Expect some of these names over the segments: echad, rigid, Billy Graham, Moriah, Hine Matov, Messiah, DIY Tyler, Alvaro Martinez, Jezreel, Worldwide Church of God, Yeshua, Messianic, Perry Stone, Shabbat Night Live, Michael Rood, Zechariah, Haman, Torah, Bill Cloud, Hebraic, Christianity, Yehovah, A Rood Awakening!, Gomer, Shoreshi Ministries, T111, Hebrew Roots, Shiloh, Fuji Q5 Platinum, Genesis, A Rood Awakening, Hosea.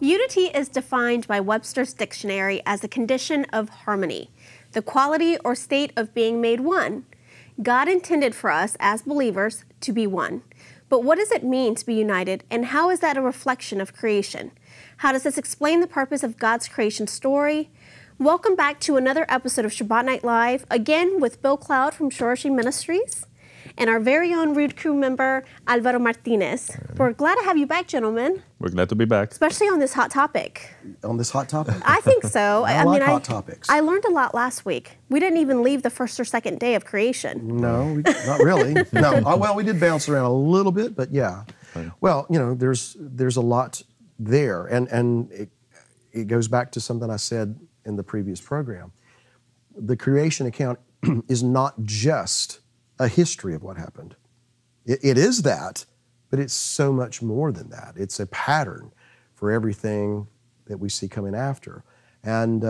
Unity is defined by Webster's Dictionary as a condition of harmony, the quality or state of being made one. God intended for us as believers to be one. But what does it mean to be united, and how is that a reflection of creation? How does this explain the purpose of God's creation story? Welcome back to another episode of Shabbat Night Live, again with Bill Cloud from Shoreshi Ministries and our very own Rood crew member, Alvaro Martinez. We're glad to have you back, gentlemen. We're glad to be back. Especially on this hot topic. On this hot topic? I think so. I mean, hot topics. I learned a lot last week. We didn't even leave the first or second day of creation. No, not really. No. Well, we did bounce around a little bit, but yeah. Well, you know, there's a lot there. And it goes back to something I said in the previous program. The creation account is not just a history of what happened. It is that, but it's so much more than that. It's a pattern for everything that we see coming after. And,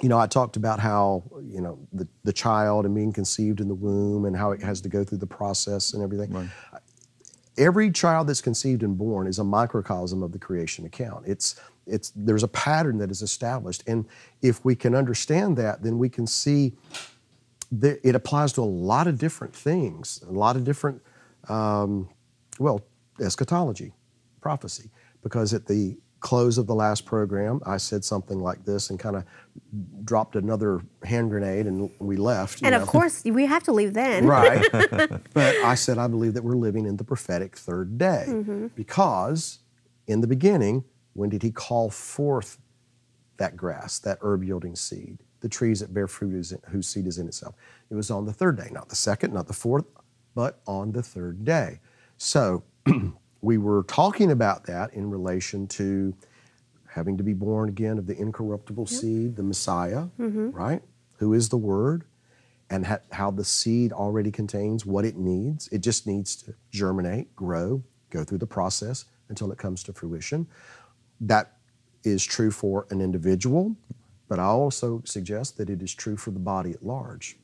you know, I talked about how, you know, the child and being conceived in the womb and how it has to go through the process and everything. Right. Every child that's conceived and born is a microcosm of the creation account. There's a pattern that is established. And if we can understand that, then we can see it applies to a lot of different things, a lot of different, well, eschatology, prophecy. Because at the close of the last program, I said something like this and kind of dropped another hand grenade and we left. And of course, we have to leave then. Right. But I said, I believe that we're living in the prophetic third day. Mm-hmm. Because in the beginning, when did he call forth that grass, that herb-yielding seed? The trees that bear fruit whose seed is in itself. It was on the third day, not the second, not the fourth, but on the third day. So we were talking about that in relation to having to be born again of the incorruptible seed, the Messiah, right? Who is the Word, and how the seed already contains what it needs. It just needs to germinate, grow, go through the process until it comes to fruition. That is true for an individual, but I also suggest that it is true for the body at large.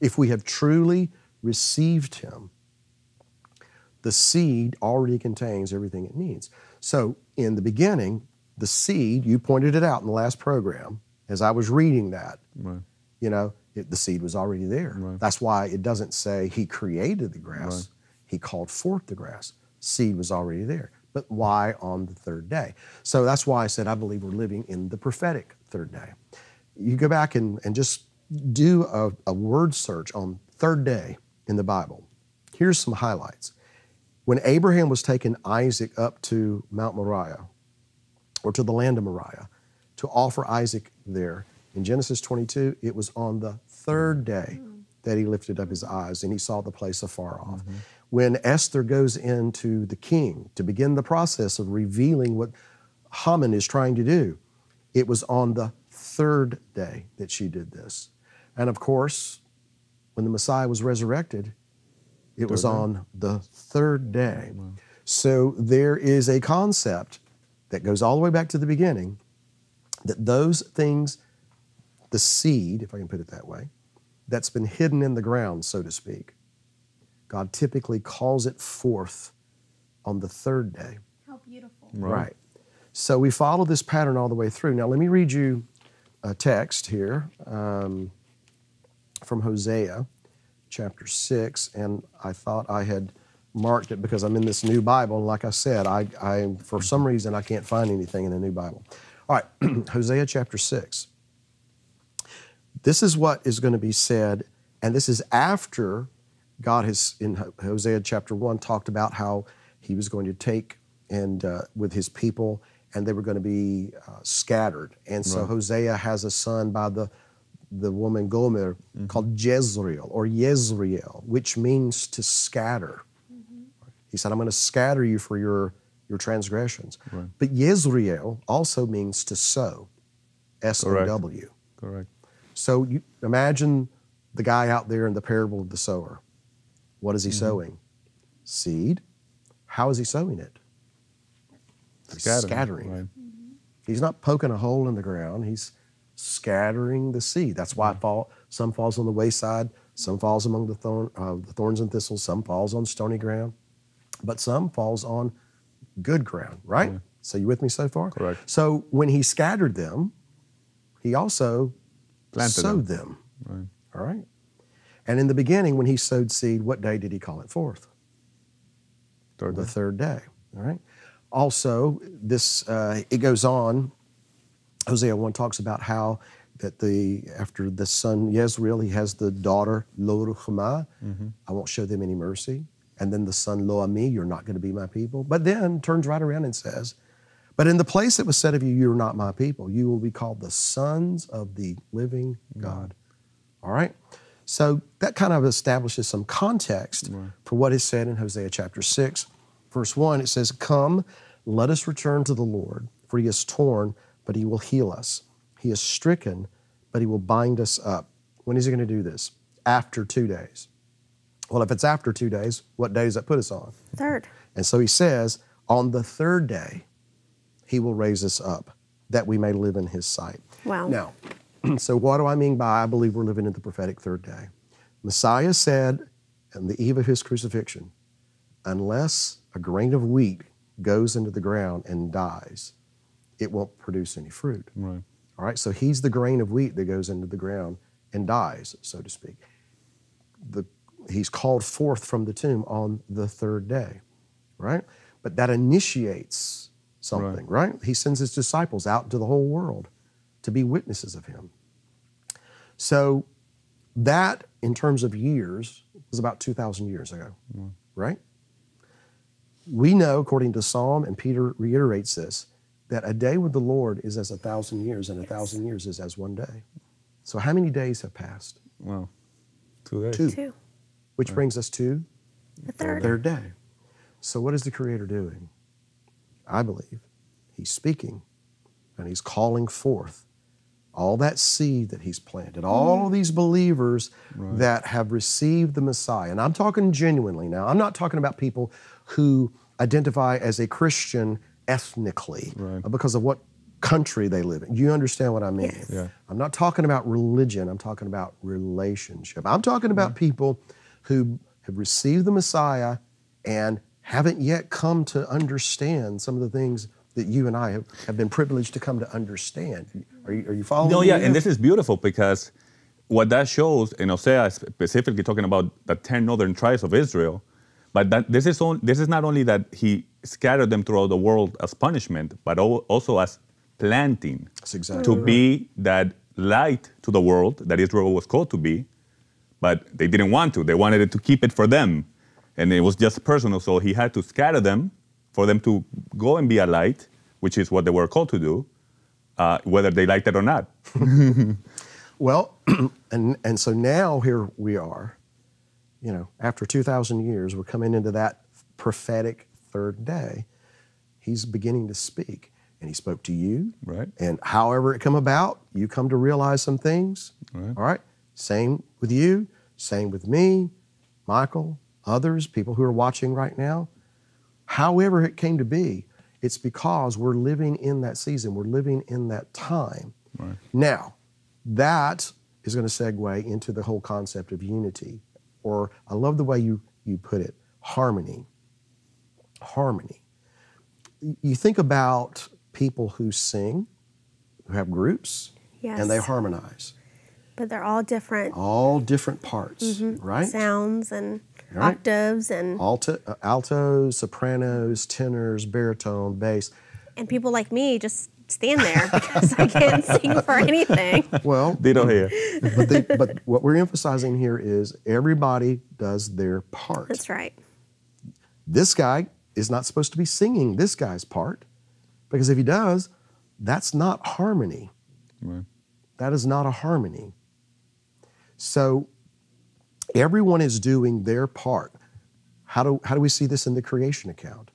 If we have truly received him, the seed already contains everything it needs. So in the beginning, the seed, you pointed it out in the last program, as I was reading that, right. You know, the seed was already there. Right. That's why it doesn't say he created the grass, right. He called forth the grass. Seed was already there. But why on the third day? So that's why I said I believe we're living in the prophetic third day. You go back and just do a word search on third day in the Bible. Here's some highlights. When Abraham was taking Isaac up to Mount Moriah, or to the land of Moriah, to offer Isaac there, in Genesis 22, it was on the third day that he lifted up his eyes and he saw the place afar off. Mm-hmm. When Esther goes in to the king to begin the process of revealing what Haman is trying to do, it was on the third day that she did this. And of course, when the Messiah was resurrected, it was on the third day. Wow. So there is a concept that goes all the way back to the beginning, that those things, the seed, if I can put it that way, that's been hidden in the ground, so to speak, God typically calls it forth on the third day. How beautiful. Right. So we follow this pattern all the way through. Now let me read you a text here from Hosea chapter 6, and I thought I had marked it because I'm in this new Bible. Like I said, I for some reason I can't find anything in the new Bible. All right, Hosea chapter 6. This is what is going to be said, and this is after God has, in Hosea chapter 1, talked about how he was going to take and with his people, and they were going to be scattered. And so Hosea has a son by the woman Gomer called Jezreel, or Yezreel, which means to scatter. He said, I'm going to scatter you for your transgressions. Right. But Yezreel also means to sow, S-O-W. Correct. So you imagine the guy out there in the parable of the sower. What is he sowing? Seed. How is he sowing it? Scattering. Right. He's not poking a hole in the ground. He's scattering the seed. That's why some falls on the wayside, some falls among the thorns and thistles, some falls on stony ground, but some falls on good ground, right? Yeah. So you with me so far? Correct. So when he scattered them, he also sowed them. Right. All right? And in the beginning, when he sowed seed, what day did he call it forth? The third day. All right? Also, this it goes on. Hosea 1 talks about how that after the son Yezreel, he has the daughter Lo-Ruhamah. I won't show them any mercy. And then the son Lo-Ami, you're not going to be my people. But then turns right around and says, but in the place that was said of you, you're not my people. You will be called the sons of the living God. All right? So that kind of establishes some context for what is said in Hosea chapter 6, verse 1. It says, come, let us return to the Lord, for he is torn, but he will heal us. He is stricken, but he will bind us up. When is he going to do this? After 2 days. Well, if it's after 2 days, what day does that put us on? Third. And so he says, on the third day, he will raise us up, that we may live in his sight. Wow. Now, so what do I mean by I believe we're living in the prophetic third day? Messiah said on the eve of his crucifixion, unless a grain of wheat goes into the ground and dies, it won't produce any fruit. Right. All right, so he's the grain of wheat that goes into the ground and dies, so to speak. He's called forth from the tomb on the third day, right? But that initiates something, right? He sends his disciples out to the whole world to be witnesses of him. So that, in terms of years, was about 2,000 years ago, right? We know, according to Psalm, and Peter reiterates this, that a day with the Lord is as 1,000 years, and 1,000 years is as 1 day. So how many days have passed? Well, 2 days. Two. Which brings us to the third day. So what is the Creator doing? I believe he's speaking, and he's calling forth all that seed that he's planted, all these believers that have received the Messiah. And I'm talking genuinely now. I'm not talking about people who identify as a Christian ethnically because of what country they live in. You understand what I mean? Yes. Yeah. I'm not talking about religion. I'm talking about relationship. I'm talking about people who have received the Messiah and haven't yet come to understand some of the things that you and I have been privileged to come to understand. Are you following me? No, yeah, and this is beautiful because what that shows, and Hosea specifically talking about the 10 northern tribes of Israel, but that this is not only that he scattered them throughout the world as punishment, but also as planting. That's exactly to be that light to the world that Israel was called to be, but they didn't want to. They wanted it to keep it for them. And it was just personal, so he had to scatter them for them to go and be a light, which is what they were called to do, whether they liked it or not. Well, and so now here we are, you know, after 2,000 years, we're coming into that prophetic third day. He's beginning to speak, and he spoke to you. Right. And however it come about, you come to realize some things. All right? Same with you, same with me, Michael, others, people who are watching right now. However it came to be, it's because we're living in that season. We're living in that time. Right. Now, that is going to segue into the whole concept of unity, or I love the way you put it, harmony. Harmony. You think about people who sing, who have groups, and they harmonize. But they're all different. All different parts, right? Sounds and octaves and altos, sopranos, tenors, baritone, bass. And people like me just stand there because I can't sing for anything. Well, they don't hear. But what we're emphasizing here is everybody does their part. That's right. This guy is not supposed to be singing this guy's part, because if he does, that's not harmony. Right. That is not a harmony. So everyone is doing their part. How do we see this in the creation account?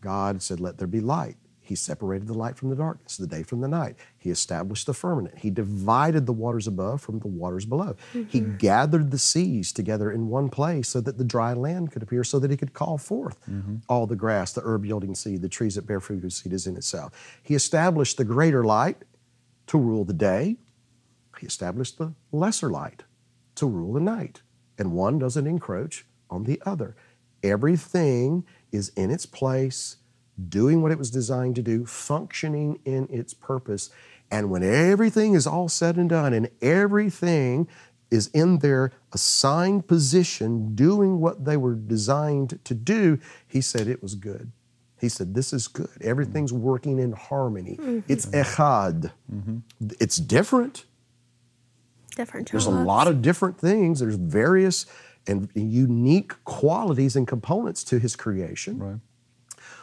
God said, let there be light. He separated the light from the darkness, the day from the night. He established the firmament. He divided the waters above from the waters below. He gathered the seas together in one place so that the dry land could appear, so that he could call forth all the grass, the herb-yielding seed, the trees that bear fruit whose seed is in itself. He established the greater light to rule the day. He established the lesser light to rule the night. And one doesn't encroach on the other. Everything is in its place, doing what it was designed to do, functioning in its purpose. And when everything is all said and done and everything is in their assigned position doing what they were designed to do, he said it was good. He said, this is good. Everything's working in harmony. Mm-hmm. It's echad. Mm-hmm. It's different. Different. There's a lot of different things. There's various and unique qualities and components to his creation. Right.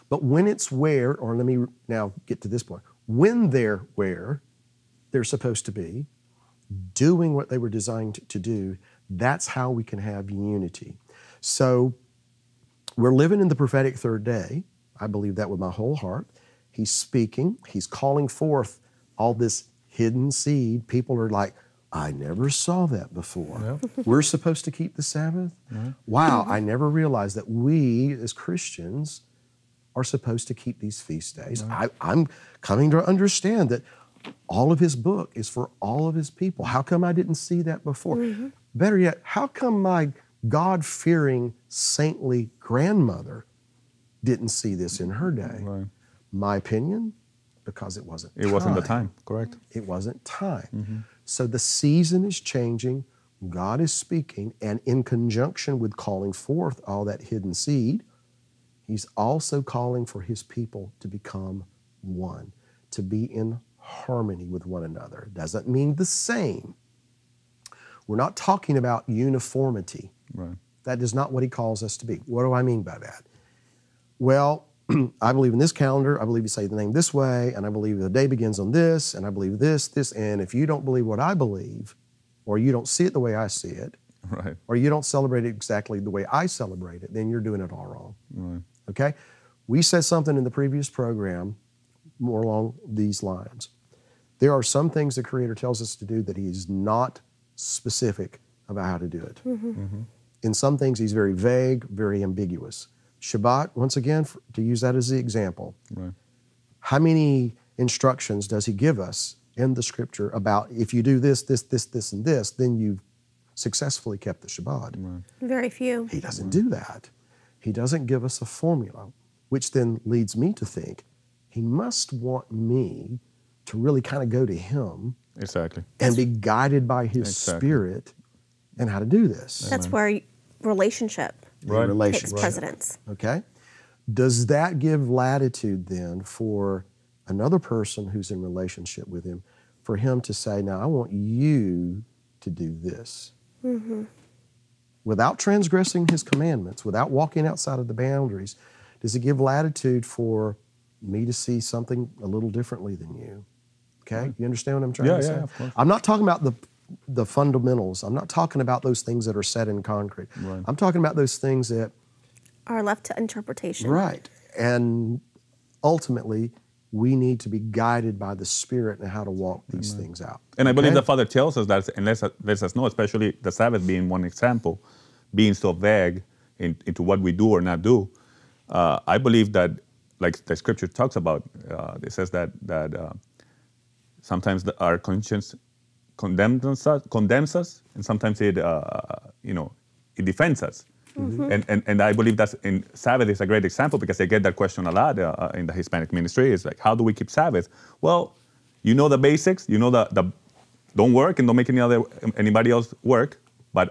But when it's where, or let me now get to this point, when they're where they're supposed to be, doing what they were designed to do, that's how we can have unity. So we're living in the prophetic third day. I believe that with my whole heart. He's speaking, he's calling forth all this hidden seed. People are like, I never saw that before. Yep. We're supposed to keep the Sabbath? Mm-hmm. Wow, I never realized that we as Christians are supposed to keep these feast days. Right. I'm coming to understand that all of his book is for all of his people. How come I didn't see that before? Mm-hmm. Better yet, how come my God-fearing, saintly grandmother didn't see this in her day? Right. My opinion, because it wasn't time. It wasn't the time, correct. It wasn't time. Mm-hmm. So the season is changing, God is speaking, and in conjunction with calling forth all that hidden seed, he's also calling for his people to become one, to be in harmony with one another. Doesn't mean the same. We're not talking about uniformity. Right. That is not what he calls us to be. What do I mean by that? Well, I believe in this calendar, I believe you say the name this way, and I believe the day begins on this, and I believe this, this, and if you don't believe what I believe, or you don't see it the way I see it, right, or you don't celebrate it exactly the way I celebrate it, then you're doing it all wrong. Right. Okay? We said something in the previous program more along these lines. There are some things the Creator tells us to do that he's not specific about how to do it. Mm-hmm. Mm-hmm. In some things, he's very vague, very ambiguous. Shabbat, once again, to use that as the example. Right. How many instructions does he give us in the scripture about if you do this, this, this, this, and this, then you've successfully kept the Shabbat? Right. Very few. He doesn't do that. He doesn't give us a formula, which then leads me to think he must want me to really kind of go to him and be guided by his Spirit and how to do this. That's where relationship takes precedence. Okay. Does that give latitude then for another person who's in relationship with him, for him to say, now I want you to do this? Mm-hmm. Without transgressing his commandments, without walking outside of the boundaries, does it give latitude for me to see something a little differently than you? Okay, you understand what I'm trying to say? Yeah, of course. I'm not talking about the fundamentals. I'm not talking about those things that are set in concrete. Right. I'm talking about those things that are left to interpretation. Right. And ultimately, we need to be guided by the Spirit and how to walk these things out. And I believe the Father tells us that, and lets us know, especially the Sabbath being one example, being so vague into what we do or not do. I believe that, like the Scripture talks about, it says that sometimes our conscience condemns us, and sometimes it, you know, it defends us. Mm-hmm. And I believe that's in Sabbath is a great example, because I get that question a lot in the Hispanic ministry. It's like, how do we keep Sabbath? Well, you know the basics. You know the don't work and don't make anybody else work. But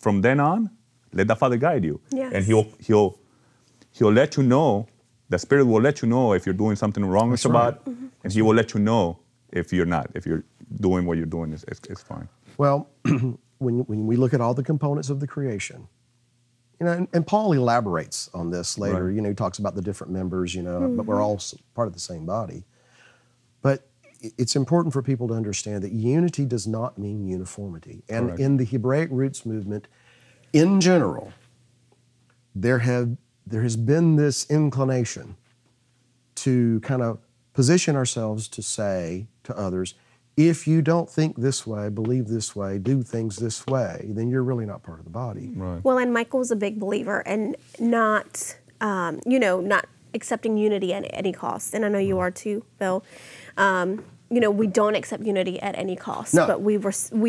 from then on, let the Father guide you, and he'll let you know. The Spirit will let you know if you're doing something wrong with Shabbat, mm-hmm. and he will let you know if you're not. If you're doing what you're doing, it's fine. Well, when we look at all the components of the creation, you know, and Paul elaborates on this later. Right. You know, he talks about the different members. You know, mm-hmm. but we're all part of the same body. But it's important for people to understand that unity does not mean uniformity. And in the Hebraic Roots movement, in general, there has been this inclination to kind of position ourselves to say to others, if you don't think this way, believe this way, do things this way, then you're really not part of the body. Right. Well, and Michael was a big believer in not, you know, not accepting unity at any cost. And I know you are too, Bill. You know, we don't accept unity at any cost, but we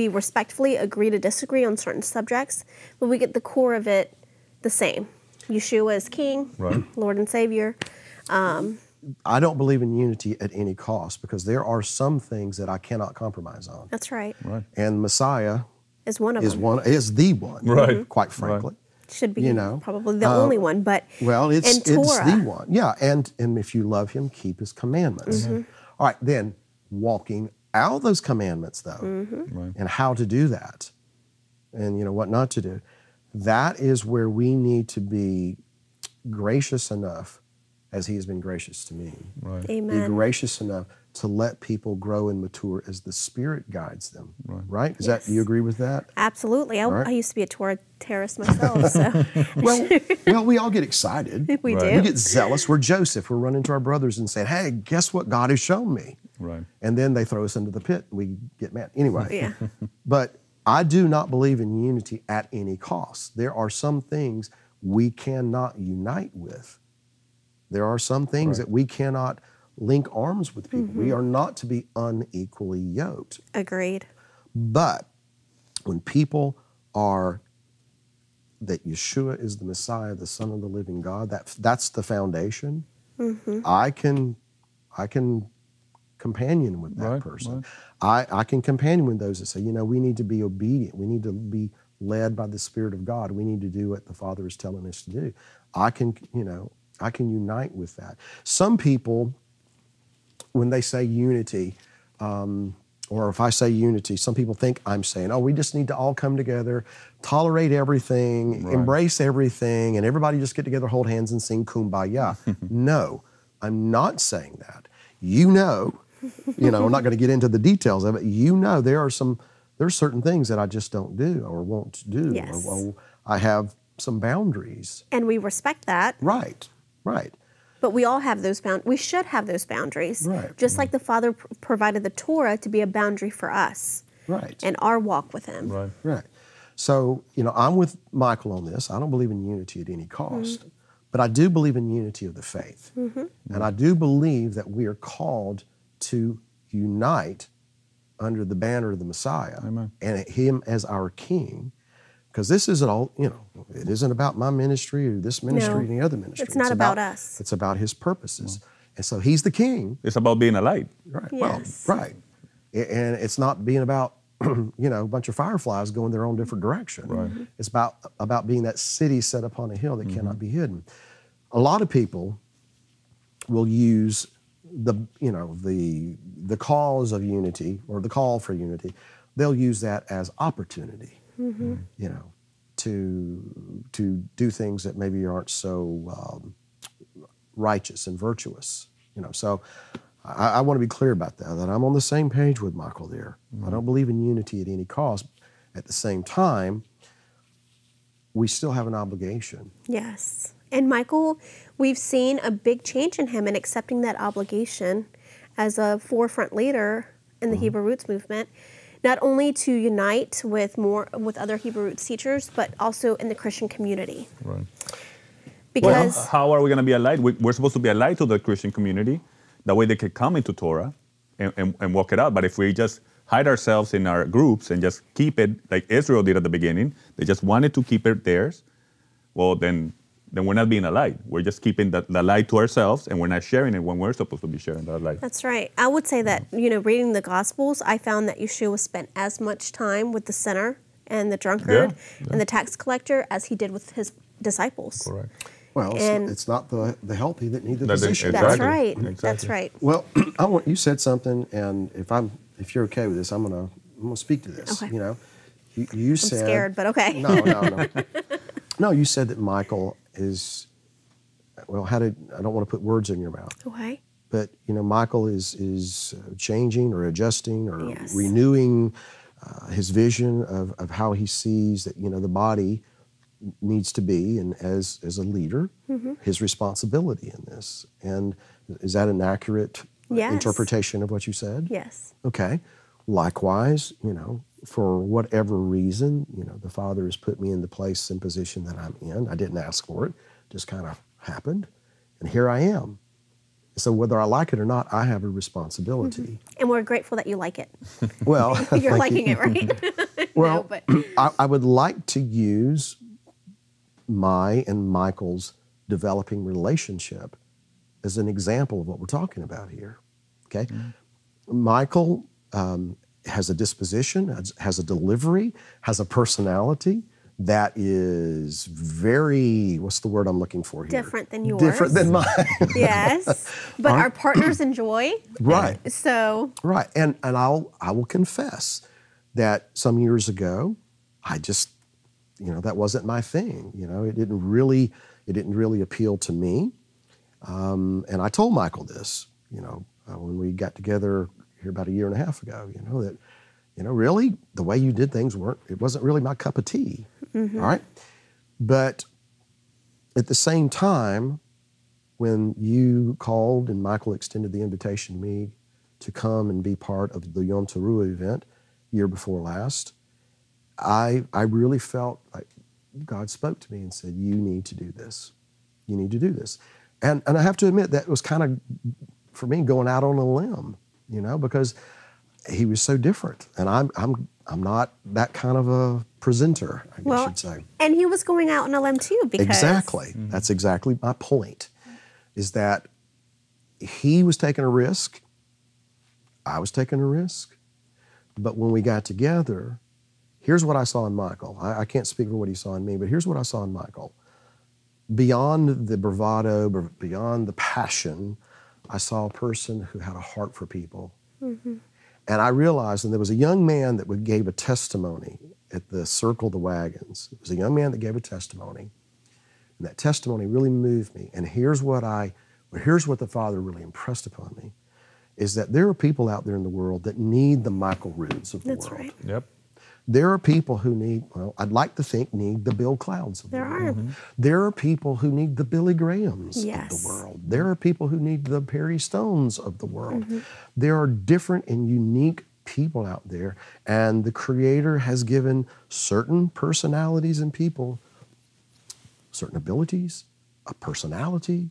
respectfully agree to disagree on certain subjects, but we get the core of it the same. Yeshua is King, Lord and Savior. I don't believe in unity at any cost, because there are some things that I cannot compromise on. That's right. Right. And Messiah is one of them. Is the one. Right. Quite frankly. Right. Should be, you know, probably the only one, but well, it's the one. Yeah, and if you love him, keep his commandments. Mm-hmm. All right, then walking out those commandments though, mm-hmm. right. and how to do that, and you know what not to do. That is where we need to be gracious enough, as he has been gracious to me. Right. Amen. Be gracious enough to let people grow and mature as the Spirit guides them, right? Is that, do you agree with that? Absolutely. I used to be a Torah terrorist myself, so. well, we all get excited. We do. We get zealous. We're Joseph. We're running to our brothers and saying, hey, guess what God has shown me? Right. And then they throw us into the pit and we get mad. Anyway, but I do not believe in unity at any cost. There are some things we cannot unite with. There are some things that we cannot link arms with people. Mm-hmm. We are not to be unequally yoked. Agreed. But when people are, that Yeshua is the Messiah, the Son of the living God, that's the foundation. Mm-hmm. I can companion with that person. Right. I can companion with those that say, you know, we need to be obedient. We need to be led by the Spirit of God. We need to do what the Father is telling us to do. I can, you know, I can unite with that. Some people, when they say unity, or if I say unity, some people think I'm saying, oh, we just need to all come together, tolerate everything, embrace everything, and everybody just get together, hold hands, and sing Kumbaya. No, I'm not saying that. You know, I'm not going to get into the details of it. You know, there are certain things that I just don't do or won't do. Yes. Or I have some boundaries. And we respect that. Right, right. But we all have those boundaries. We should have those boundaries. Right. Just like the Father provided the Torah to be a boundary for us. Right. And our walk with him. Right. Right. So, you know, I'm with Michael on this. I don't believe in unity at any cost. Mm-hmm. But I do believe in unity of the faith. Mm-hmm. And I do believe that we are called to unite under the banner of the Messiah. Amen. And him as our King. Because this isn't all, you know, it isn't about my ministry or this ministry or any other ministry. It's not about us. It's about his purposes. Well, and so he's the King. It's about being a light. Right. Yes. Well, right. And it's not being about, you know, a bunch of fireflies going their own different direction. Right. It's about being that city set upon a hill that cannot be hidden. A lot of people will use the, you know, the cause of unity or the call for unity. They'll use that as opportunity. Mm-hmm. You know, to do things that maybe aren't so righteous and virtuous. You know, so I want to be clear about that. That I'm on the same page with Michael there. Mm-hmm. I don't believe in unity at any cost. At the same time, we still have an obligation. Yes, and Michael, we've seen a big change in him in accepting that obligation as a forefront leader in the Hebrew Roots movement. Not only to unite with other Hebrew Roots teachers, but also in the Christian community. Right. Because well, how are we going to be a light? We're supposed to be a light to the Christian community. That way they can come into Torah and walk it out. But if we just hide ourselves in our groups and just keep it like Israel did at the beginning, they just wanted to keep it theirs, well, then we're not being a light. We're just keeping the light to ourselves, and we're not sharing it when we're supposed to be sharing that light. That's right. I would say that, you know, reading the Gospels, I found that Yeshua spent as much time with the sinner and the drunkard and the tax collector as he did with his disciples. Correct. Well, and it's not the healthy that need the physician. Exactly. That's right. Exactly. That's right. Well, you said something, and if you're okay with this, I'm gonna speak to this. Okay. You know, you said. I'm scared, but okay. No. No, you said that Michael is, well, I don't want to put words in your mouth. Okay. But, you know, Michael is changing or adjusting or renewing his vision of how he sees that, you know, the body needs to be, and as a leader, his responsibility in this. And is that an accurate interpretation of what you said? Yes. Okay. Likewise, you know, for whatever reason, you know, the Father has put me in the place and position that I'm in. I didn't ask for it. It just kind of happened. And here I am. So whether I like it or not, I have a responsibility. And we're grateful that you like it. Well, you're liking it, right? Well, no, but I would like to use my and Michael's developing relationship as an example of what we're talking about here, okay? Mm-hmm. Michael has a disposition, has a delivery, has a personality that is very, what's the word I'm looking for here? Different than yours. Different than mine. Yes, but our partners enjoy. Right. So. Right, and I will confess that some years ago, I just, you know, that wasn't my thing. You know, it didn't really appeal to me. And I told Michael this, you know, when we got together here about 1.5 years ago, you know, that, you know, really the way you did things wasn't really my cup of tea, mm-hmm. All right? But at the same time, when you called and Michael extended the invitation to me to come and be part of the Yom Teruah event year before last, I really felt like God spoke to me and said, you need to do this. You need to do this. And I have to admit that was kind of, for me, going out on a limb, you know, because he was so different, and I'm not that kind of a presenter, I guess you'd say. And he was going out on a limb too, because exactly, mm-hmm. That's exactly my point, is that he was taking a risk, I was taking a risk, but when we got together, here's what I saw in Michael. I can't speak for what he saw in me, but here's what I saw in Michael. Beyond the bravado, beyond the passion, I saw a person who had a heart for people. Mm-hmm. And I realized, and there was a young man that gave a testimony at the Circle the Wagons. It was a young man that gave a testimony, and that testimony really moved me. And here's what the Father really impressed upon me, is that there are people out there in the world that need the Michael Roods of the world. That's right. Yep. There are people who need, well, I'd like to think need the Bill Clouds of the world. Mm-hmm. There are people who need the Billy Grahams of the world. There are people who need the Perry Stones of the world. Mm-hmm. There are different and unique people out there, and the Creator has given certain personalities and people, certain abilities, a personality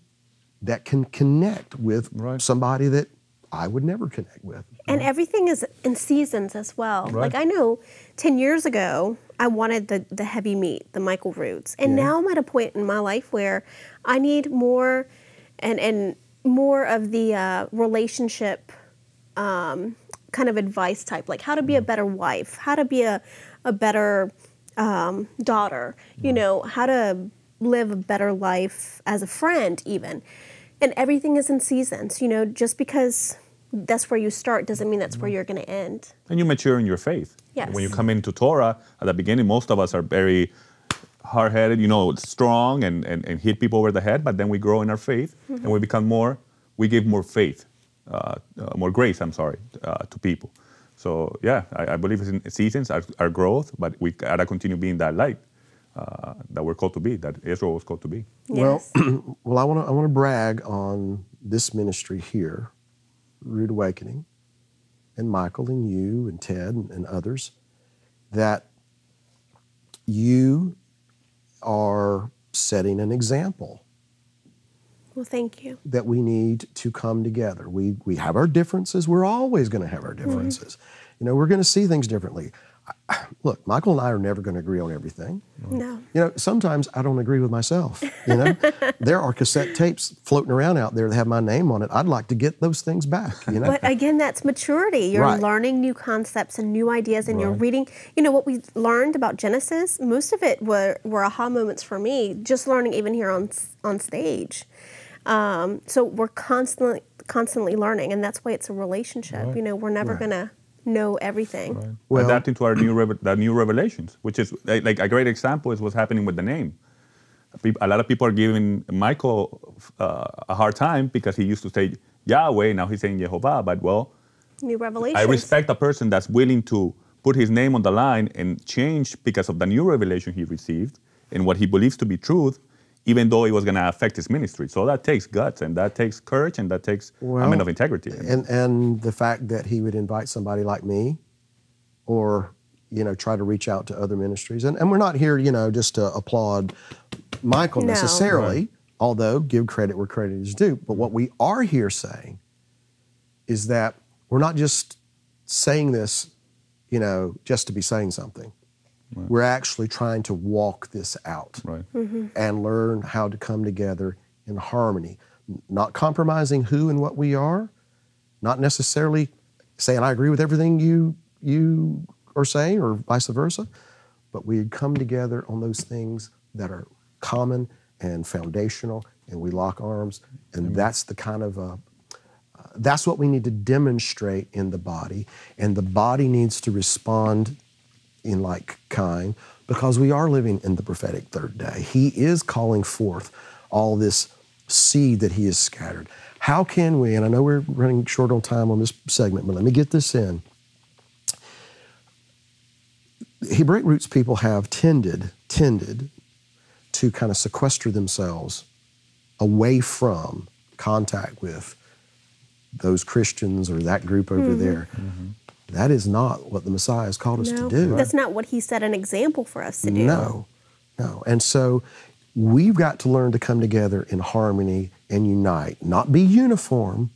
that can connect with somebody that I would never connect with. And everything is in seasons as well. Right. Like I know 10 years ago, I wanted the heavy meat, the Michael Roods. And now I'm at a point in my life where I need more and more of the relationship kind of advice type, like how to be a better wife, how to be a better daughter, you know, how to live a better life as a friend even. And everything is in seasons, you know, just because that's where you start doesn't mean that's where you're going to end. And you mature in your faith. Yes. When you come into Torah, at the beginning, most of us are very hard-headed, you know, strong and hit people over the head, but then we grow in our faith and we become more, we give more faith, more grace, I'm sorry, to people. So yeah, I believe it's in seasons, our growth, but we gotta continue being that light. That we're called to be, that Israel was called to be. Yes. Well, well, I want to brag on this ministry here, Rood Awakening, and Michael and you and Ted and others, that you are setting an example. Well, thank you. That we need to come together. We have our differences. We're always going to have our differences. Mm-hmm. You know, we're going to see things differently. Look, Michael and I are never going to agree on everything. No. You know, sometimes I don't agree with myself, you know? There are cassette tapes floating around out there that have my name on it. I'd like to get those things back, you know? But again, that's maturity. You're learning new concepts and new ideas, and you're reading. You know, what we learned about Genesis, most of it were aha moments for me, just learning even here on stage. So we're constantly learning, and that's why it's a relationship. Right. You know, we're never going to know everything. Right. Well, adapting to our new revelations, which is like a great example is what's happening with the name. A lot of people are giving Michael a hard time because he used to say Yahweh, now he's saying Yehovah, but well, new revelations. I respect a person that's willing to put his name on the line and change because of the new revelation he received and what he believes to be truth, even though it was going to affect his ministry. So that takes guts, and that takes courage, and that takes a man of integrity. And the fact that he would invite somebody like me, or you know, try to reach out to other ministries. And we're not here, you know, just to applaud Michael necessarily, although give credit where credit is due. But what we are here saying is that we're not just saying this, you know, just to be saying something. Right. We're actually trying to walk this out and learn how to come together in harmony. not compromising who and what we are, not necessarily saying, I agree with everything you are saying, or vice versa, but we had come together on those things that are common and foundational, and we lock arms, and that's the kind of, that's what we need to demonstrate in the body, and the body needs to respond in like kind, because we are living in the prophetic third day. He is calling forth all this seed that he has scattered. How can we, and I know we're running short on time on this segment, but let me get this in. Hebraic roots people have tended to kind of sequester themselves away from contact with those Christians or that group over there. That is not what the Messiah has called us to do. That's not what he set an example for us to do. No. And so we've got to learn to come together in harmony and unite, not be uniform,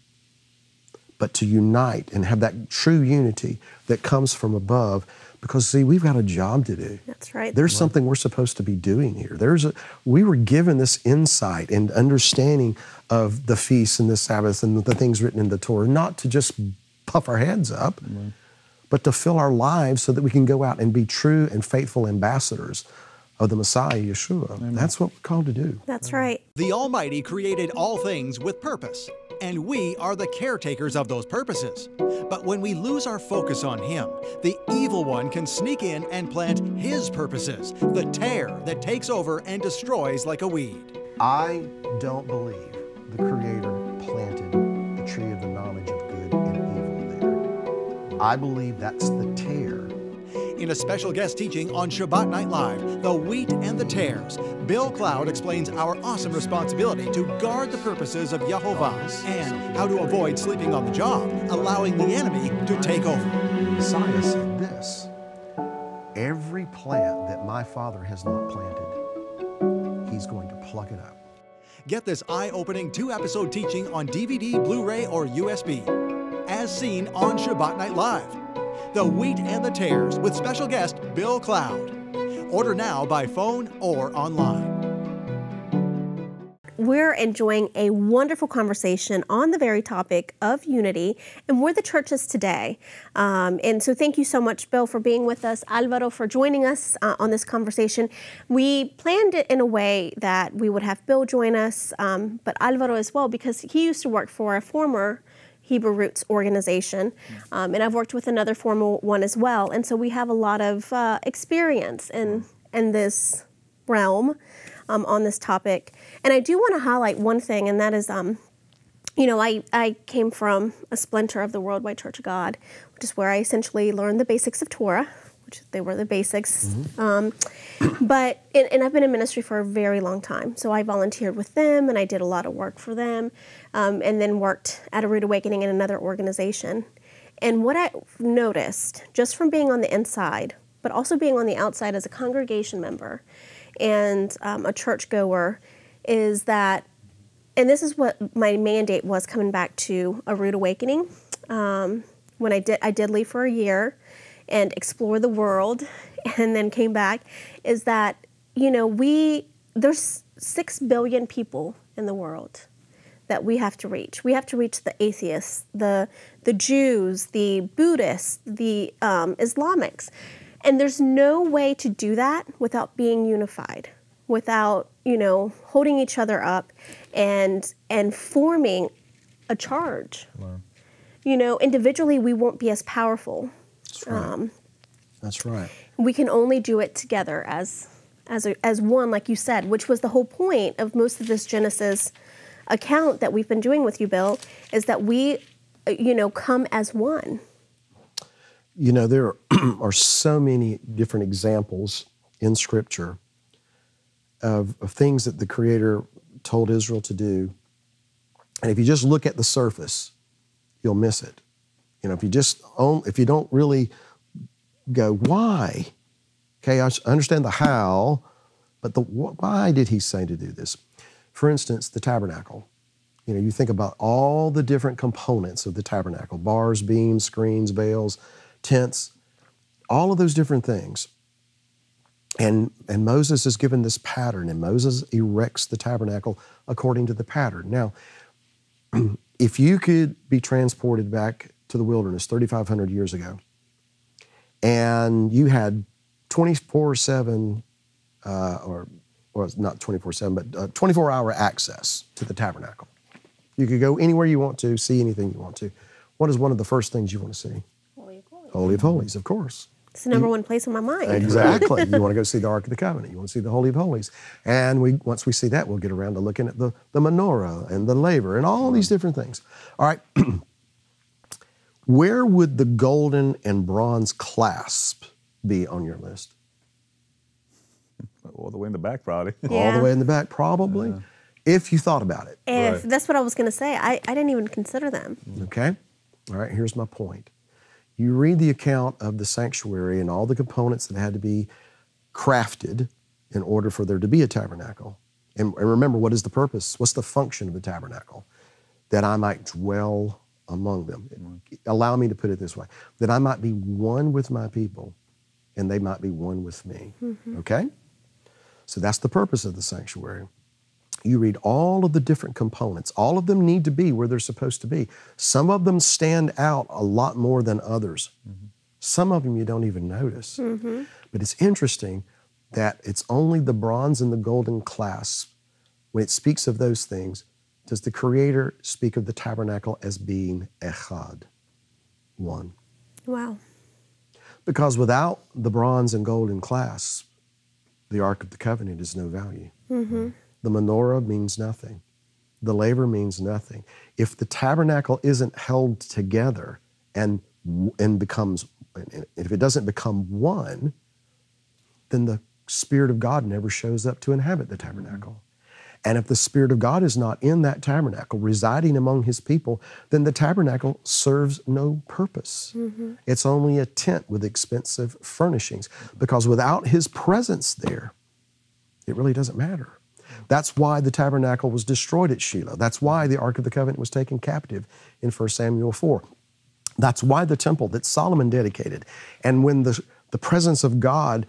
but to unite and have that true unity that comes from above. Because see, we've got a job to do. That's right. There's something we're supposed to be doing here. We were given this insight and understanding of the feasts and the Sabbath and the things written in the Torah, not to just puff our heads up, but to fill our lives so that we can go out and be true and faithful ambassadors of the Messiah, Yeshua. That's what we're called to do. That's right. The Almighty created all things with purpose, and we are the caretakers of those purposes. But when we lose our focus on him, the evil one can sneak in and plant his purposes, the tear that takes over and destroys like a weed. I don't believe the Creator planted the tree of the knowledge of good and evil there. I believe that's the tear. In a special guest teaching on Shabbat Night Live, The Wheat and the Tares, Bill Cloud explains our awesome responsibility to guard the purposes of Yehovah and how to avoid sleeping on the job, allowing the enemy to take over. The Messiah said this, every plant that my Father has not planted, he's going to pluck it up. Get this eye-opening two-episode teaching on DVD, Blu-ray, or USB, as seen on Shabbat Night Live. The Wheat and the Tares with special guest Bill Cloud. Order now by phone or online. We're enjoying a wonderful conversation on the very topic of unity and where the church is today. And so thank you so much, Bill, for being with us, Alvaro, for joining us on this conversation. We planned it in a way that we would have Bill join us, but Alvaro as well, because he used to work for a former Hebrew Roots organization, and I've worked with another formal one as well, and so we have a lot of experience in this realm on this topic. And I do want to highlight one thing, and that is, you know, I came from a splinter of the Worldwide Church of God, which is where I essentially learned the basics of Torah, which they were the basics, and I've been in ministry for a very long time, so I volunteered with them, and I did a lot of work for them, and then worked at A Rood Awakening in another organization. And what I noticed, just from being on the inside, but also being on the outside as a congregation member and a churchgoer, is that, and this is what my mandate was coming back to A Rood Awakening, when I did leave for a year and explore the world, and then came back, is that, you know, there's 6 billion people in the world that we have to reach. We have to reach the atheists, the Jews, the Buddhists, the Islamics. And there's no way to do that without being unified, without, you know, holding each other up and forming a charge. Wow. You know, individually we won't be as powerful. That's right. That's right. We can only do it together as one, like you said, which was the whole point of most of this Genesis account that we've been doing with you, Bill, is that we, you know, come as one. You know, there are so many different examples in Scripture of things that the Creator told Israel to do. And if you just look at the surface, you'll miss it. You know, if you don't really go, why? Okay, I understand the how, but why did he say to do this? For instance, the tabernacle. You know, you think about all the different components of the tabernacle, bars, beams, screens, bales, tents, all of those different things. And Moses is given this pattern, and Moses erects the tabernacle according to the pattern. Now, if you could be transported back to the wilderness 3,500 years ago, and you had 24/7, or not 24/7, but 24-hour access to the tabernacle. You could go anywhere you want to, see anything you want to. What is one of the first things you want to see? Holy of Holies. Holy of Holies, of course. It's the number one place on my mind. Exactly. You want to go see the Ark of the Covenant. You want to see the Holy of Holies. And once we see that, we'll get around to looking at the menorah and the laver and all these different things. All right. Where would the golden and bronze clasp be on your list? All the way in the back, probably. Yeah. All the way in the back, probably. If you thought about it. If, right. That's what I was going to say. I didn't even consider them. Okay. All right, here's my point. You read the account of the sanctuary and all the components that had to be crafted in order for there to be a tabernacle. And remember, what is the purpose? What's the function of the tabernacle? That I might dwell among them. Allow me to put it this way. That I might be one with my people and they might be one with me. Mm-hmm. Okay? So that's the purpose of the sanctuary. You read all of the different components. All of them need to be where they're supposed to be. Some of them stand out a lot more than others. Mm-hmm. Some of them you don't even notice. Mm-hmm. But it's interesting that it's only the bronze and the golden clasp, when it speaks of those things, does the Creator speak of the tabernacle as being echad, one. Wow. Because without the bronze and golden clasp, the Ark of the Covenant is no value. Mm-hmm. The menorah means nothing. The laver means nothing. If the tabernacle isn't held together and if it doesn't become one, then the Spirit of God never shows up to inhabit the tabernacle. And if the Spirit of God is not in that tabernacle, residing among His people, then the tabernacle serves no purpose. Mm-hmm. It's only a tent with expensive furnishings, because without His presence there, it really doesn't matter. That's why the tabernacle was destroyed at Shiloh. That's why the Ark of the Covenant was taken captive in 1 Samuel 4. That's why the temple that Solomon dedicated, and when the presence of God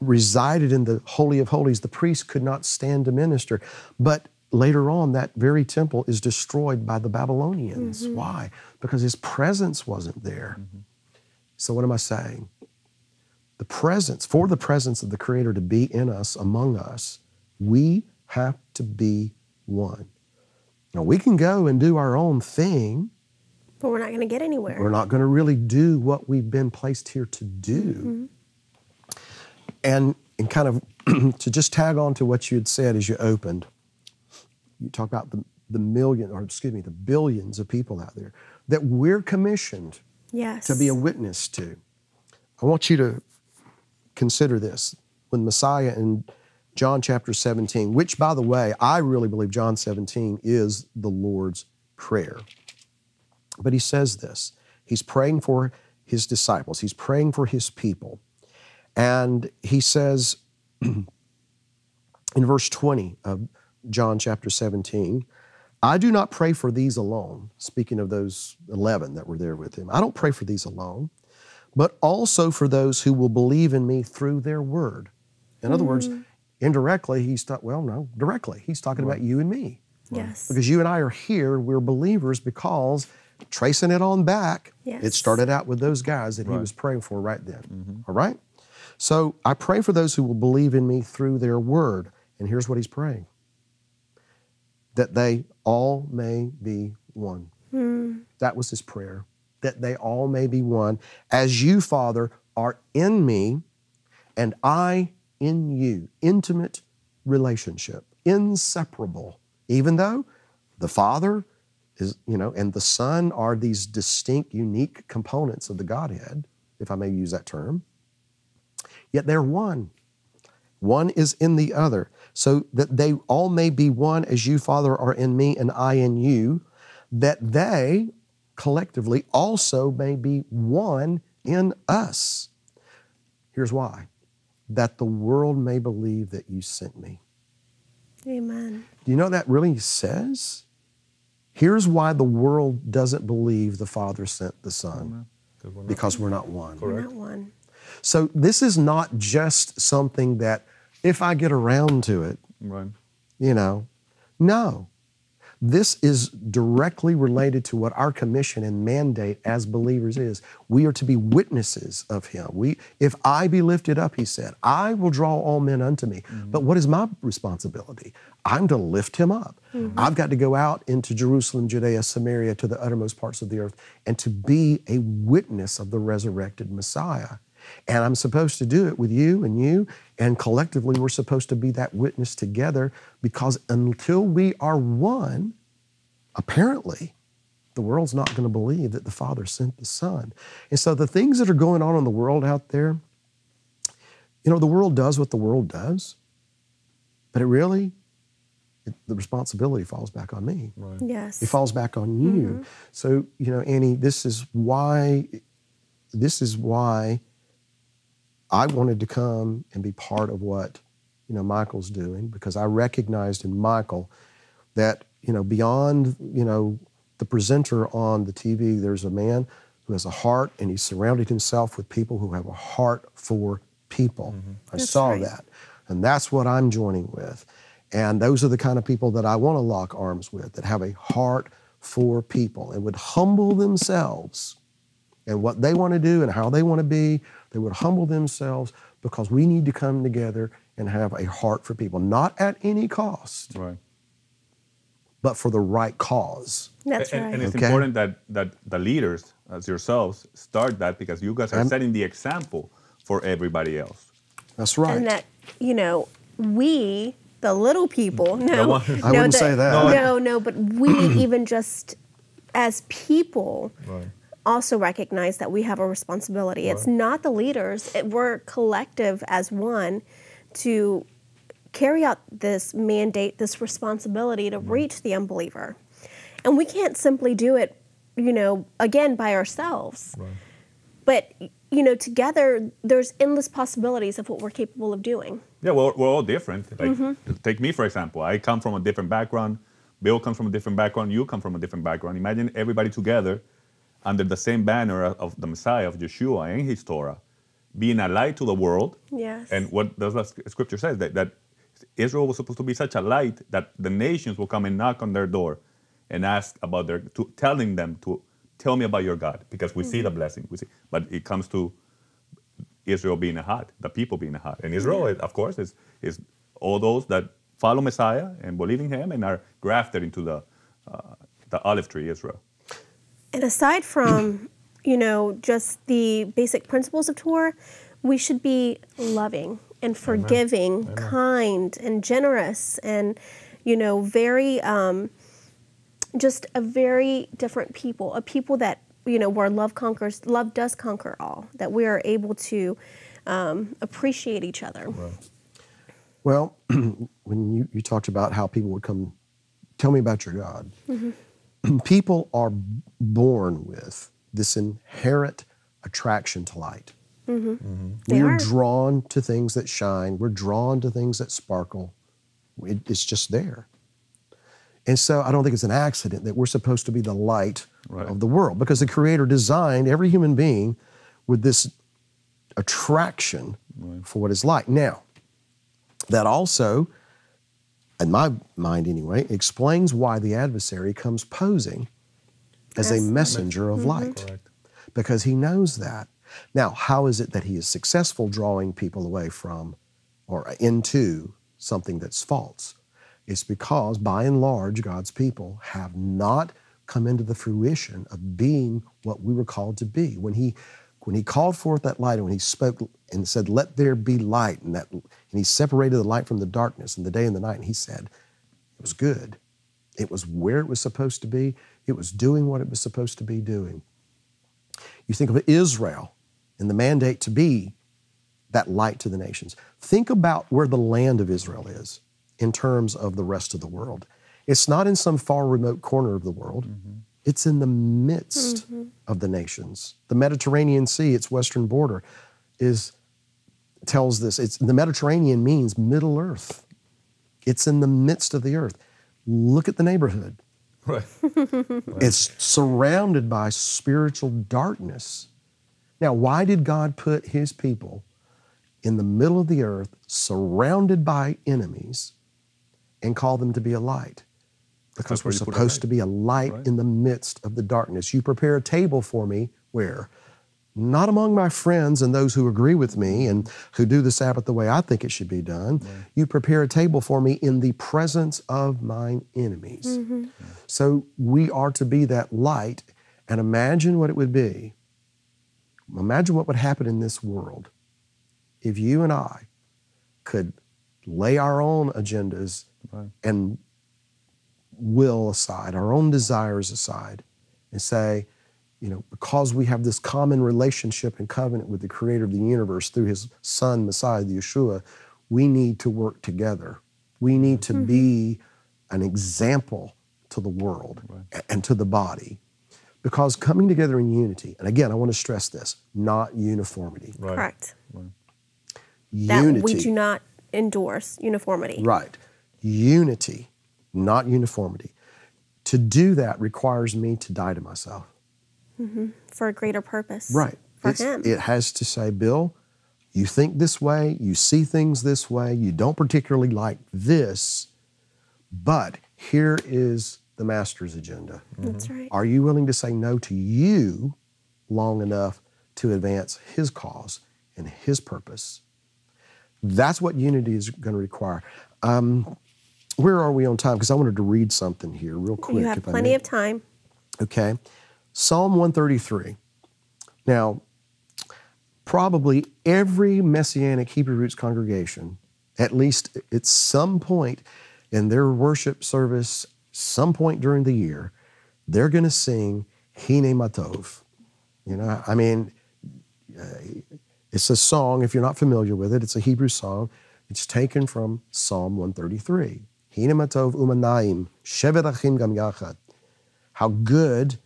resided in the Holy of Holies, the priest could not stand to minister. But later on, that very temple is destroyed by the Babylonians. Mm-hmm. Why? Because His presence wasn't there. Mm-hmm. So what am I saying? The presence, for the presence of the Creator to be in us, among us, we have to be one. Now, we can go and do our own thing. But we're not going to get anywhere. We're not going to really do what we've been placed here to do. Mm-hmm. And kind of to just tag on to what you had said as you opened, you talk about the billions of people out there that we're commissioned to be a witness to. I want you to consider this. When Messiah and John chapter 17, which, by the way, I really believe John 17 is the Lord's Prayer. But He says this. He's praying for His disciples. He's praying for His people. And He says in verse 20 of John chapter 17, I do not pray for these alone, speaking of those 11 that were there with Him. I don't pray for these alone, but also for those who will believe in Me through their word. In other words, indirectly, directly. He's talking about you and me. Yes. Because you and I are here, we're believers, because tracing it on back, it started out with those guys that He was praying for right then. Mm-hmm. All right? So I pray for those who will believe in Me through their word. And here's what He's praying. That they all may be one. Mm. That was His prayer. That they all may be one. As You, Father, are in Me, and I in You, intimate relationship, inseparable, even though the Father is, and the Son are these distinct, unique components of the Godhead, if I may use that term, yet they're one. One is in the other, so that they all may be one as You, Father, are in Me and I in You, that they collectively also may be one in us. Here's why. That the world may believe that You sent Me. Amen. Do you know what that really says? Here's why the world doesn't believe the Father sent the Son. Amen. Because we're not one. Correct. We're not one. So this is not just something that if I get around to it, no. This is directly related to what our commission and mandate as believers is. We are to be witnesses of him. If I be lifted up, he said, I will draw all men unto me. Mm-hmm. But what is my responsibility? I'm to lift him up. Mm-hmm. I've got to go out into Jerusalem, Judea, Samaria, to the uttermost parts of the earth, and to be a witness of the resurrected Messiah. And I'm supposed to do it with you, and collectively we're supposed to be that witness together, because until we are one, apparently, the world's not going to believe that the Father sent the Son. And so the things that are going on in the world out there, the world does what the world does, but the responsibility falls back on me. Right. Yes. It falls back on you. Mm-hmm. So, Annie, this is why I wanted to come and be part of what, Michael's doing, because I recognized in Michael that, beyond, the presenter on the TV, there's a man who has a heart, and he's surrounded himself with people who have a heart for people. Mm-hmm. I saw that, and that's what I'm joining with. And those are the kind of people that I want to lock arms with, that have a heart for people and would humble themselves and what they want to do and how they want to be. They would humble themselves, because we need to come together and have a heart for people, not at any cost, right, but for the right cause. That's right. And it's important that the leaders, as yourselves, start that, because you guys are setting the example for everybody else. That's right. And that, we, the little people, but we even just as people, right, also recognize that we have a responsibility. Right. It's not the leaders. We're collective as one to carry out this mandate, this responsibility to reach the unbeliever. And we can't simply do it, again, by ourselves. Right. But, together, there's endless possibilities of what we're capable of doing. Yeah, well, we're all different. Like, take me, for example. I come from a different background. Bill comes from a different background. You come from a different background. Imagine everybody together under the same banner of the Messiah, of Yeshua and his Torah, being a light to the world. Yes. And what does the scripture say? That Israel was supposed to be such a light that the nations will come and knock on their door and ask about telling them to tell me about your God, because we see the blessing. But it comes to Israel being a hot, the people being a hot. And Israel, of course, is all those that follow Messiah and believe in him and are grafted into the olive tree, Israel. And aside from, just the basic principles of Torah, we should be loving and forgiving, Amen. Kind and generous, and, very, just a very different people, a people that, where love does conquer all, that we are able to appreciate each other. Right. Well, when you talked about how people would come, tell me about your God. Mm-hmm. People are born with this inherent attraction to light. Mm-hmm. Mm-hmm. We're drawn to things that shine. We're drawn to things that sparkle. It's just there. And so I don't think it's an accident that we're supposed to be the light of the world, because the Creator designed every human being with this attraction for what is light. Now, that also, in my mind anyway, explains why the adversary comes posing as a messenger of light. Correct. Because he knows that. Now, how is it that he is successful drawing people away from or into something that's false? It's because, by and large, God's people have not come into the fruition of being what we were called to be. When he called forth that light, and when he spoke and said, let there be light, and he separated the light from the darkness and the day and the night, and he said, it was good. It was where it was supposed to be. It was doing what it was supposed to be doing. You think of Israel and the mandate to be that light to the nations. Think about where the land of Israel is in terms of the rest of the world. It's not in some far remote corner of the world. Mm-hmm. It's in the midst of the nations. The Mediterranean Sea, its western border, tells this. The Mediterranean means Middle Earth. It's in the midst of the earth. Look at the neighborhood. Right. It's surrounded by spiritual darkness. Now, why did God put his people in the middle of the earth, surrounded by enemies, and call them to be a light? Because we're supposed to be a light in the midst of the darkness. You prepare a table for me, where? Not among my friends and those who agree with me and who do the Sabbath the way I think it should be done. Yeah. You prepare a table for me in the presence of mine enemies. Mm-hmm. Yeah. So we are to be that light, and imagine what it would be. Imagine what would happen in this world if you and I could lay our own agendas and will aside, our own desires aside, and say, you know, because we have this common relationship and covenant with the creator of the universe through his son, Messiah, the Yeshua, we need to work together. We need to be an example to the world and to the body. Because coming together in unity, and again, I want to stress this, not uniformity. Correct. Unity. That we do not endorse uniformity. Unity, not uniformity. To do that requires me to die to myself. For a greater purpose. For him. It has to say, Bill, you think this way, you see things this way, you don't particularly like this, but here is the master's agenda. That's right. Are you willing to say no to you long enough to advance his cause and his purpose? That's what unity is going to require. Where are we on time? Because I wanted to read something here real quick. You have plenty of time. Okay. Psalm 133. Now, probably every Messianic Hebrew Roots congregation, at least at some point in their worship service, some point during the year, they're going to sing Hine Matov. You know, I mean, it's a song, if you're not familiar with it, it's a Hebrew song. It's taken from Psalm 133. Hine Matov Umanaim, Shevet Achim Gam Yachad. How good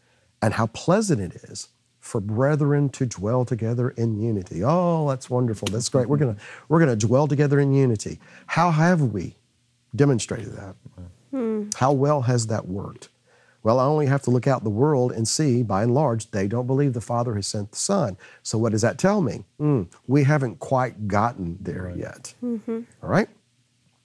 and how pleasant it is for brethren to dwell together in unity. Oh, that's wonderful. That's great. We're gonna dwell together in unity. How have we demonstrated that? How well has that worked? Well, I only have to look out the world and see, by and large, they don't believe the Father has sent the Son. So what does that tell me? We haven't quite gotten there yet. All right?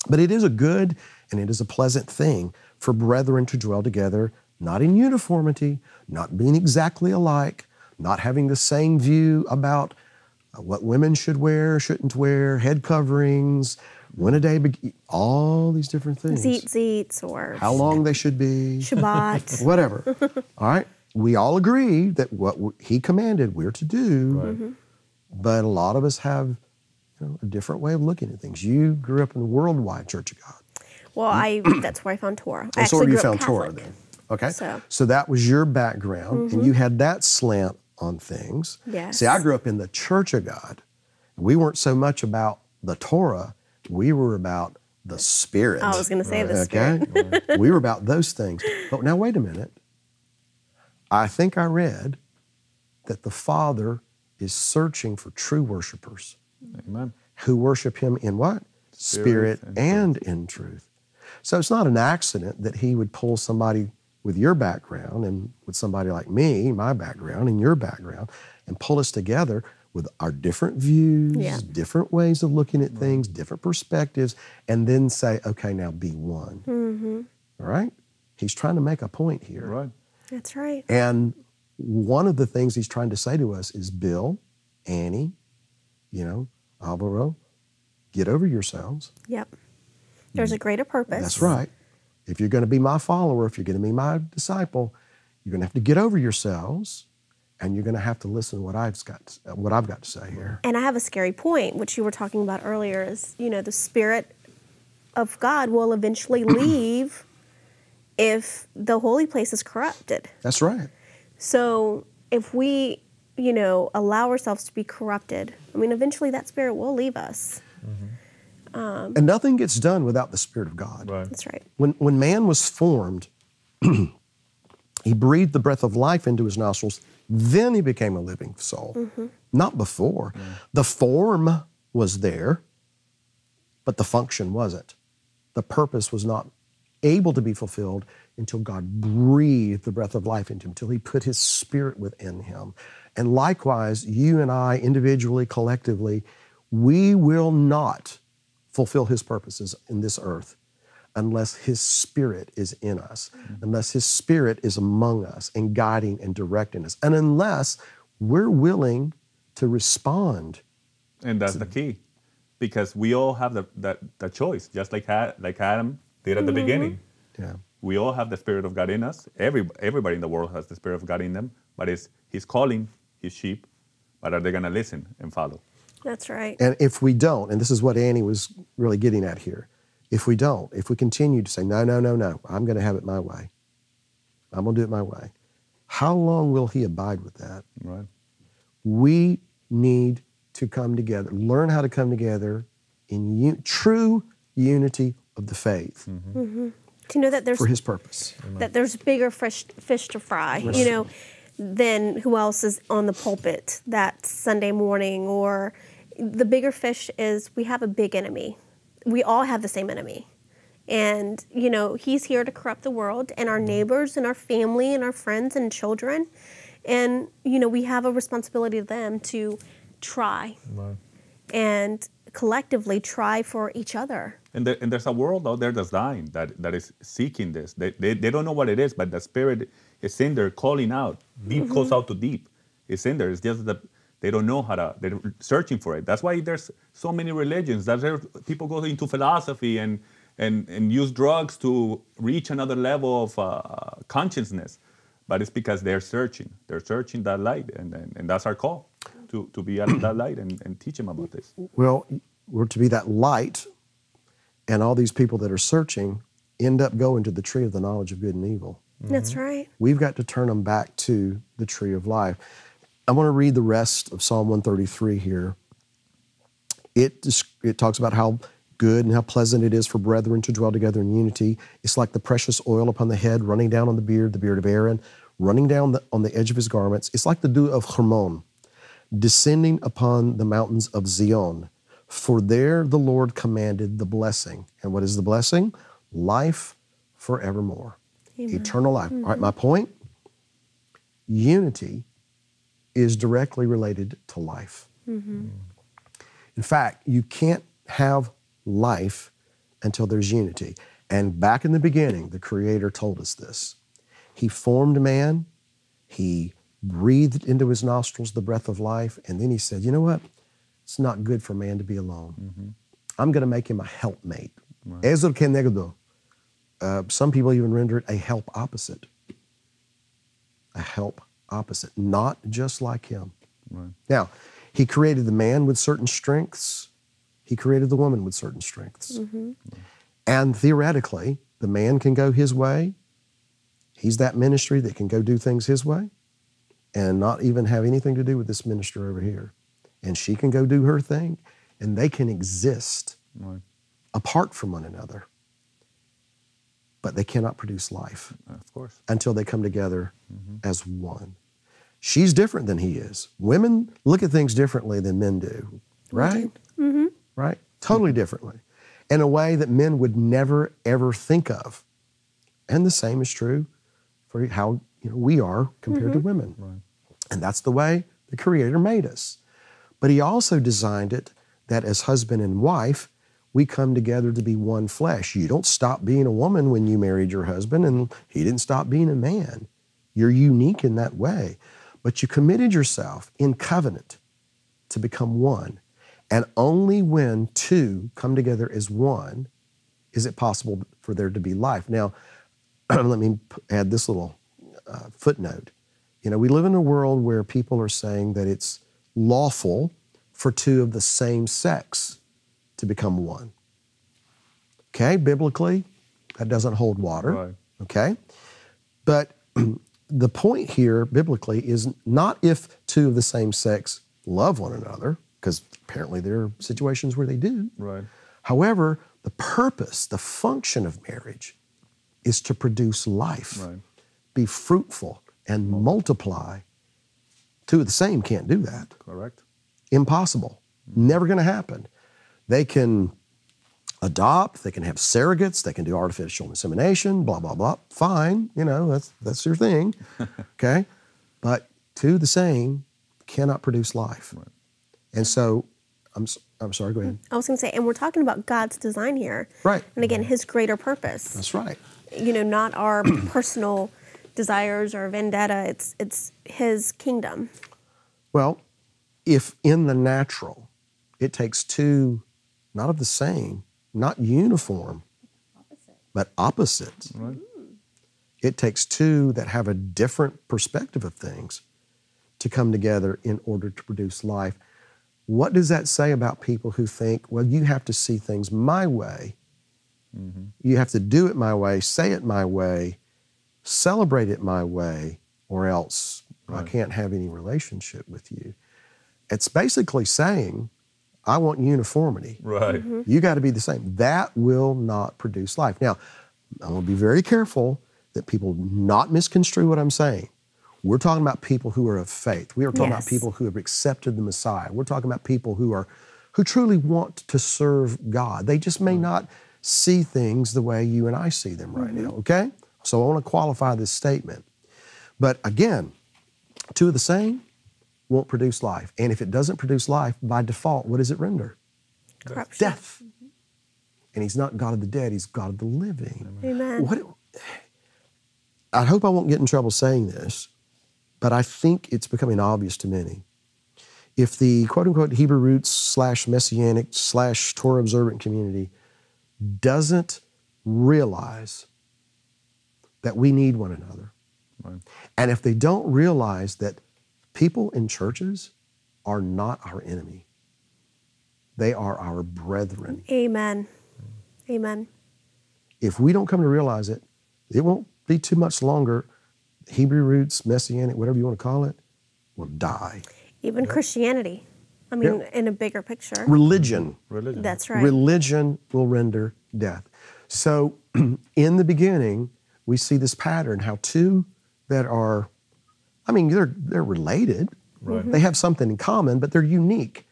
But it is a good and it is a pleasant thing for brethren to dwell together, not in uniformity, not being exactly alike, not having the same view about what women should wear, shouldn't wear, head coverings, when a day, all these different things. Zeets or how long they should be. Shabbat. Whatever. All right? We all agree that what he commanded we're to do, but a lot of us have a different way of looking at things. You grew up in the Worldwide Church of God. Well, that's where I found Torah. That's where you found Torah then. Okay, so that was your background, and you had that slant on things. See, I grew up in the Church of God. We weren't so much about the Torah, we were about the Spirit. I was gonna say the Spirit. Okay, we were about those things. But now wait a minute. I think I read that the Father is searching for true worshipers. Who worship Him in what? Spirit and in truth. So it's not an accident that He would pull somebody with your background and with somebody like me, my background and your background, and pull us together with our different views, different ways of looking at things, different perspectives, and then say, okay, now be one. All right? He's trying to make a point here. That's right. And one of the things he's trying to say to us is, Bill, Annie, you know, Alvaro, get over yourselves. There's a greater purpose. That's right. If you're going to be my follower, if you're going to be my disciple, you're going to have to get over yourselves, and you're going to have to listen to what I've got to say here. And I have a scary point, which you were talking about earlier, is the Spirit of God will eventually leave if the holy place is corrupted. That's right. So if we, allow ourselves to be corrupted, I mean, eventually that Spirit will leave us. And nothing gets done without the Spirit of God. That's right. When man was formed, he breathed the breath of life into his nostrils, then he became a living soul. Not before. The form was there, but the function wasn't. The purpose was not able to be fulfilled until God breathed the breath of life into him, until he put his Spirit within him. And likewise, you and I, individually, collectively, we will not fulfill his purposes in this earth unless his spirit is in us, unless his spirit is among us and guiding and directing us, and unless we're willing to respond. And that's the key, because we all have the choice, just like Adam did at the beginning. Yeah. We all have the Spirit of God in us. Everybody in the world has the Spirit of God in them, but it's He's calling His sheep, but are they going to listen and follow? That's right. And if we don't, and this is what Annie was really getting at here, if we don't, if we continue to say, no, no, no, no, I'm going to have it my way, I'm going to do it my way, how long will He abide with that? Right. We need to come together, learn how to come together in true unity of the faith. To know that there's for His purpose, that there's bigger fish to fry, you know, than who else is on the pulpit that Sunday morning. Or the bigger fish is we have a big enemy. We all have the same enemy, and you know he's here to corrupt the world and our neighbors and our family and our friends and children, and you know we have a responsibility to them to try and collectively try for each other. And there's a world out there that's dying, that is seeking this. They don't know what it is, but the Spirit is in there calling out. Deep calls out to deep. It's in there. It's just that they don't know how to, they're searching for it. That's why there's so many religions. That's where people go into philosophy and use drugs to reach another level of consciousness. But it's because they're searching. They're searching that light, and that's our call. To be out of that light and teach them about this. Well, we're to be that light, and all these people that are searching end up going to the tree of the knowledge of good and evil. That's right. We've got to turn them back to the tree of life. I want to read the rest of Psalm 133 here. It talks about how good and how pleasant it is for brethren to dwell together in unity. It's like the precious oil upon the head, running down on the beard of Aaron, running down on the edge of his garments. It's like the dew of Hermon, descending upon the mountains of Zion. For there the Lord commanded the blessing. And what is the blessing? Life forevermore. Amen. Eternal life. All right, my point? Unity is directly related to life. In fact, you can't have life until there's unity. And back in the beginning, the Creator told us this. He formed man. He breathed into his nostrils the breath of life, and then he said, you know what? It's not good for man to be alone. I'm going to make him a helpmate. Some people even render it a help opposite. A help opposite, not just like him. Now, he created the man with certain strengths. He created the woman with certain strengths. And theoretically, the man can go his way. He's that ministry that can go do things his way and not even have anything to do with this minister over here. And she can go do her thing, and they can exist apart from one another. But they cannot produce life until they come together as one. She's different than he is. Women look at things differently than men do, right? Right? Totally differently, in a way that men would never, ever think of. And the same is true for how we are compared to women. And that's the way the Creator made us. But He also designed it that as husband and wife, we come together to be one flesh. You don't stop being a woman when you married your husband, and he didn't stop being a man. You're unique in that way. But you committed yourself in covenant to become one. And only when two come together as one is it possible for there to be life. Now, let me add this little footnote. You know, we live in a world where people are saying that it's lawful for two of the same sex to become one. Okay, biblically, that doesn't hold water. Okay, but the point here biblically is not if two of the same sex love one another, because apparently there are situations where they do. However, the purpose, the function of marriage is to produce life. Be fruitful and multiply. Two of the same can't do that. Impossible. Never going to happen. They can adopt, they can have surrogates, they can do artificial insemination, blah, blah, blah. Fine, you know, that's your thing, okay? But two of the same cannot produce life. And so I'm sorry, go ahead. I was going to say, and we're talking about God's design here. Right. And again, his greater purpose. That's right. You know, not our personal desires or vendetta. It's his kingdom. Well, if in the natural, it takes two, not of the same, not uniform, but opposite. Right. It takes two that have a different perspective of things to come together in order to produce life. What does that say about people who think, well, you have to see things my way. Mm-hmm. You have to do it my way, say it my way, celebrate it my way, or else I can't have any relationship with you. It's basically saying, I want uniformity. Right. Mm-hmm. You got to be the same. That will not produce life. Now, I'm going to be very careful that people not misconstrue what I'm saying. We're talking about people who are of faith. We are talking about people who have accepted the Messiah. We're talking about people who truly want to serve God. They just may not see things the way you and I see them right now, okay? So I want to qualify this statement. But again, two of the same won't produce life. And if it doesn't produce life, by default, what does it render? Corruption. Death. Mm-hmm. And he's not God of the dead, he's God of the living. Amen. I hope I won't get in trouble saying this, but I think it's becoming obvious to many. If the quote-unquote Hebrew roots / Messianic / Torah observant community doesn't realize that we need one another, and if they don't realize that people in churches are not our enemy, they are our brethren. Amen. Amen. If we don't come to realize it, it won't be too much longer. Hebrew roots, Messianic, whatever you want to call it, will die. Even Christianity. I mean, in a bigger picture. Religion. Religion. That's right. Religion will render death. So in the beginning, we see this pattern, how two that are, I mean, they're related. Right. They have something in common, but they're unique.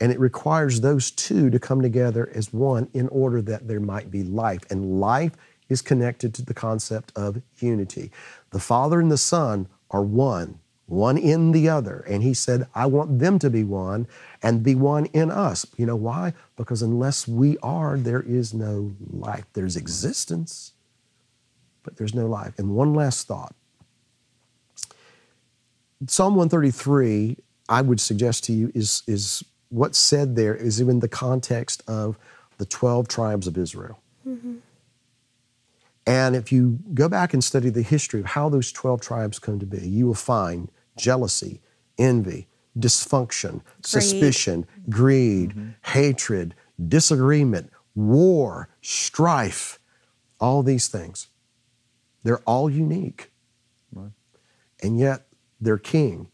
And it requires those two to come together as one in order that there might be life. And life is connected to the concept of unity. The Father and the Son are one, one in the other. And he said, I want them to be one and be one in us. You know why? Because unless we are, there is no life. There's existence, but there's no life. And one last thought. Psalm 133, I would suggest to you, is what's said there is in the context of the 12 tribes of Israel. Mm-hmm. And if you go back and study the history of how those 12 tribes come to be, you will find jealousy, envy, dysfunction, suspicion, greed, hatred, disagreement, war, strife, all these things. They're all unique. Right. And yet their king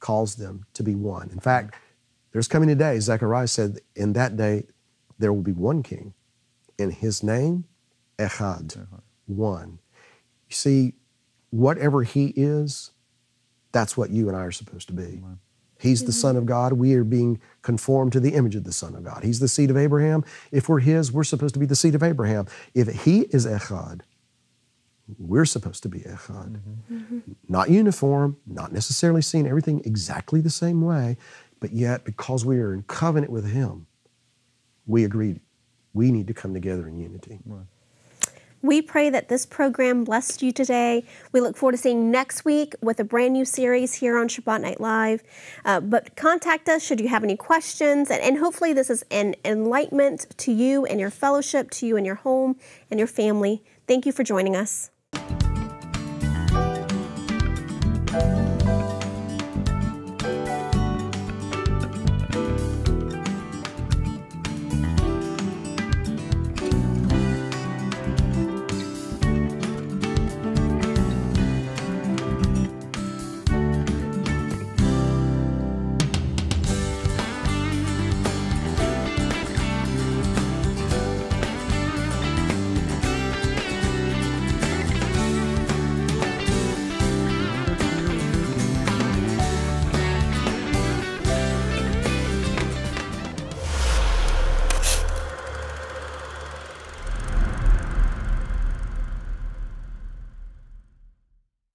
calls them to be one. In fact, there's coming a day, Zechariah said, in that day there will be one king. In his name, Echad, one. You see, whatever he is, that's what you and I are supposed to be. He's the Son of God. We are being conformed to the image of the Son of God. He's the seed of Abraham. If we're his, we're supposed to be the seed of Abraham. If he is Echad, we're supposed to be Echad. Not uniform, not necessarily seeing everything exactly the same way, but yet because we are in covenant with him, we agreed we need to come together in unity. Right. We pray that this program blessed you today. We look forward to seeing you next week with a brand new series here on Shabbat Night Live. But contact us should you have any questions. And hopefully this is an enlightenment to you and your fellowship, to you and your home and your family. Thank you for joining us.